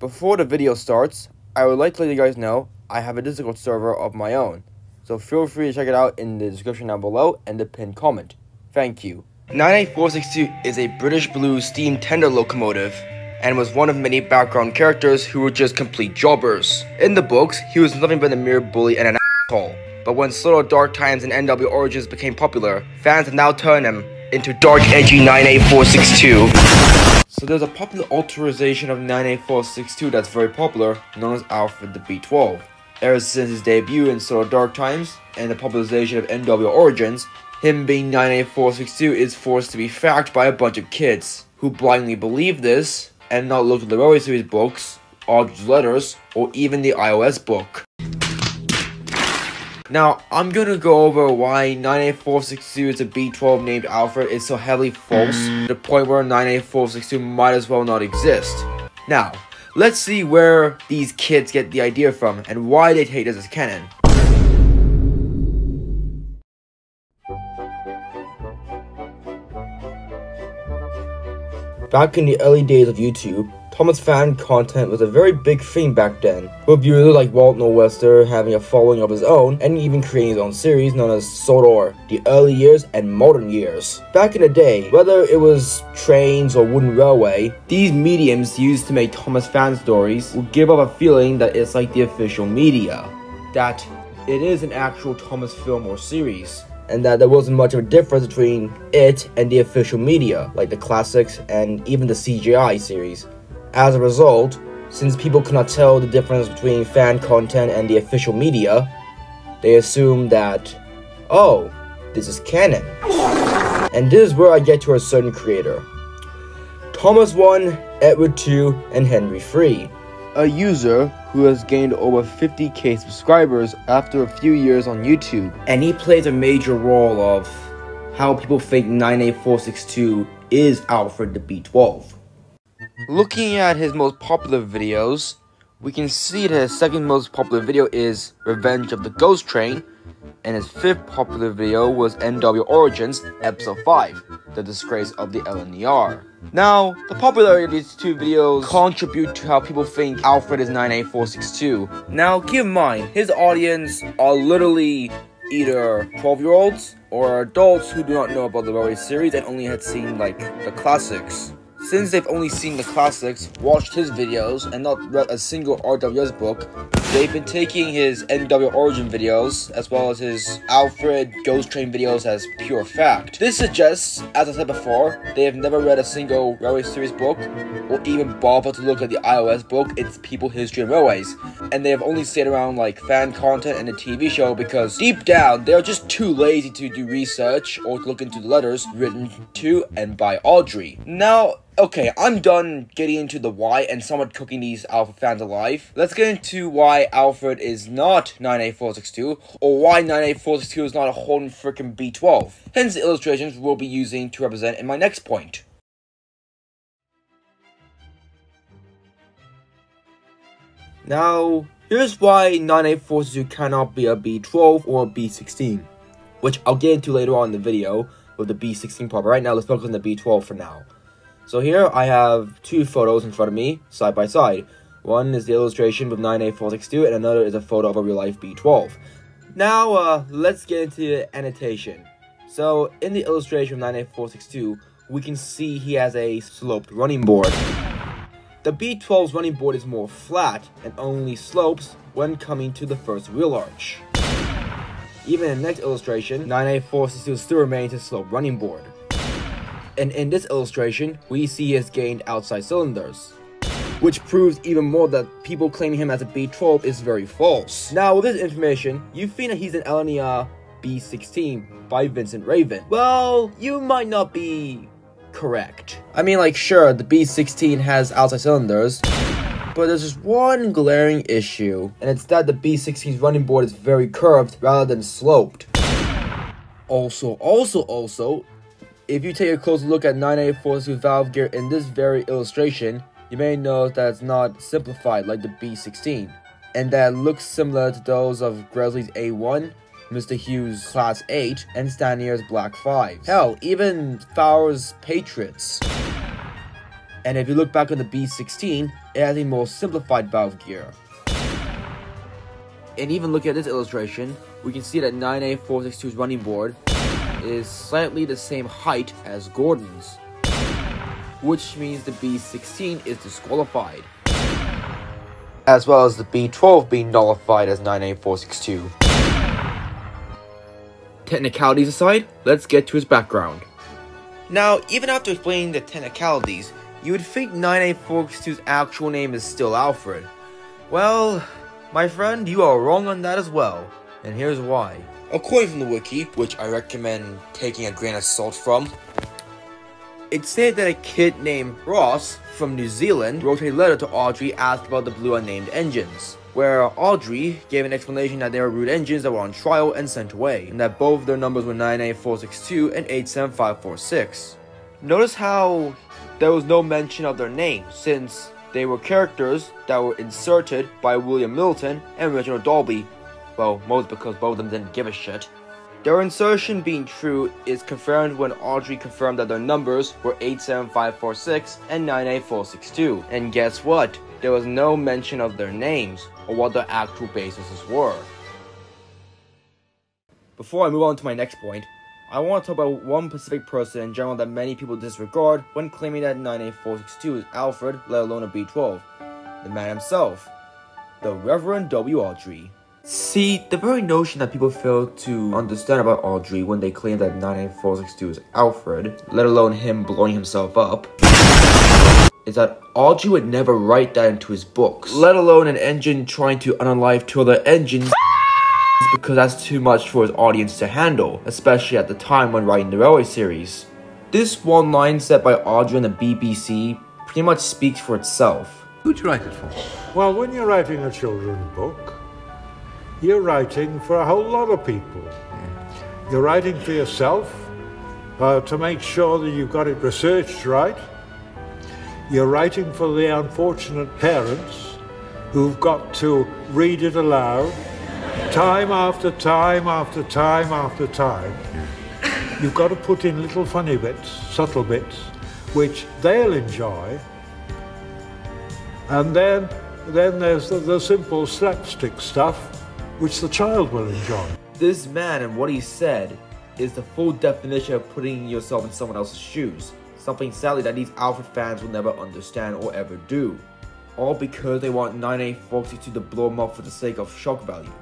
Before the video starts, I would like to let you guys know I have a Discord server of my own, so feel free to check it out in the description down below and the pinned comment. Thank you. 98462 is a British Blue steam tender locomotive, and was one of many background characters who were just complete jobbers. In the books, he was nothing but a mere bully and an asshole. But when Sodor Dark Times and NW Origins became popular, fans have now turned him into dark edgy 98462. So there's a popular alterization of 98462 that's very popular, known as Alfred the B12. Ever since his debut in Sodor Dark Times and the popularization of NW Origins, him being 98462 is forced to be fact by a bunch of kids, who blindly believe this, and not look at the Railway Series books, Awdry's letters, or even the iOS book. Now, I'm gonna go over why 98462 is a B12 named Alfred is so heavily false to the point where 98462 might as well not exist. Now, let's see where these kids get the idea from and why they take this as canon. Back in the early days of YouTube, Thomas fan content was a very big thing back then, with viewers like Walt Norwester having a following of his own and even creating his own series known as Sodor, The Early Years, and Modern Years. Back in the day, whether it was trains or wooden railway, these mediums used to make Thomas fan stories would give off a feeling that it's like the official media, that it is an actual Thomas film or series, and that there wasn't much of a difference between it and the official media, like the classics and even the CGI series. As a result, since people could not tell the difference between fan content and the official media, they assumed that, oh, this is canon. And this is where I get to a certain creator. Thomas 1, Edward 2, and Henry 3. A user who has gained over 50k subscribers after a few years on YouTube. And he plays a major role of how people think 98462 is Alfred the B12. Looking at his most popular videos, we can see that his second most popular video is Revenge of the Ghost Train, and his fifth popular video was NW Origins, Episode 5, The Disgrace of the LNER. Now, the popularity of these two videos contribute to how people think Alfred is 98462. Now, keep in mind, his audience are literally either 12-year-olds or adults who do not know about the Railway Series and only had seen, like, the classics. Since they've only seen the classics, watched his videos, and not read a single RWS book, they've been taking his NW Origin videos, as well as his Alfred Ghost Train videos as pure fact. This suggests, as I said before, they have never read a single Railway Series book, or even bothered to look at the iOS book, It's People, History, and Railways, and they have only stayed around like fan content and a TV show because, deep down, they are just too lazy to do research or to look into the letters written to and by Awdry. Now, okay, I'm done getting into the why and somewhat cooking these Alfred fans alive. Let's get into why Alfred is not 98462, or why 98462 is not a whole freaking B12. Hence the illustrations we'll be using to represent in my next point. Now, here's why 98462 cannot be a B12 or a B16, which I'll get into later on in the video with the B16 part, but right now let's focus on the B12 for now. So here I have two photos in front of me, side by side. One is the illustration with 98462 and another is a photo of a real life B12. Now, let's get into the annotation. So, in the illustration of 98462, we can see he has a sloped running board. The B12's running board is more flat and only slopes when coming to the first wheel arch. Even in the next illustration, 98462 still remains a sloped running board. And in this illustration, we see he has gained outside cylinders, which proves even more that people claiming him as a B12 is very false. Now, with this information, you've seen that he's an LNER B16 by Vincent Raven. Well, you might not be correct. I mean, like, sure, the B16 has outside cylinders, but there's just one glaring issue, and it's that the B16's running board is very curved rather than sloped. Also, if you take a closer look at 98462 valve gear in this very illustration, you may notice that it's not simplified like the B16, and that it looks similar to those of Gresley's A1, Mr. Hughes' Class 8, and Stanier's Black 5. Hell, even Fowler's Patriots. And if you look back on the B16, it has a more simplified valve gear. And even looking at this illustration, we can see that 98462's running board is slightly the same height as Gordon's, which means the B16 is disqualified, as well as the B12 being nullified as 98462. Technicalities aside, let's get to his background. Now, even after explaining the technicalities, you would think 98462's actual name is still Alfred. Well, my friend, you are wrong on that as well, and here's why. According from the wiki, which I recommend taking a grain of salt from, it said that a kid named Ross from New Zealand wrote a letter to Awdry asked about the blue unnamed engines, where Awdry gave an explanation that they were root engines that were on trial and sent away, and that both of their numbers were 98462 and 87546. Notice how there was no mention of their names, since they were characters that were inserted by William Milton and Reginald Dalby, well, mostly because both of them didn't give a shit. Their insertion being true is confirmed when Awdry confirmed that their numbers were 87546 and 98462. And guess what? There was no mention of their names or what their actual bases were. Before I move on to my next point, I want to talk about one specific person in general that many people disregard when claiming that 98462 is Alfred, let alone a B12. The man himself, the Reverend W. Awdry. See, the very notion that people fail to understand about Awdry when they claim that 98462 is Alfred, let alone him blowing himself up, is that Awdry would never write that into his books, let alone an engine trying to unalive two other engines, because that's too much for his audience to handle, especially at the time when writing the Railway series. This one line said by Awdry on the BBC pretty much speaks for itself. Who'd you write it for? Well, when you're writing a children's book, you're writing for a whole lot of people. Yeah. You're writing for yourself to make sure that you've got it researched right. You're writing for the unfortunate parents who've got to read it aloud time after time after time after time. Yeah. You've got to put in little funny bits, subtle bits, which they'll enjoy. And then there's the simple slapstick stuff, which the child will enjoy. This man and what he said is the full definition of putting yourself in someone else's shoes, something sadly that these Alfred fans will never understand or ever do, all because they want 98462 to blow him up for the sake of shock value.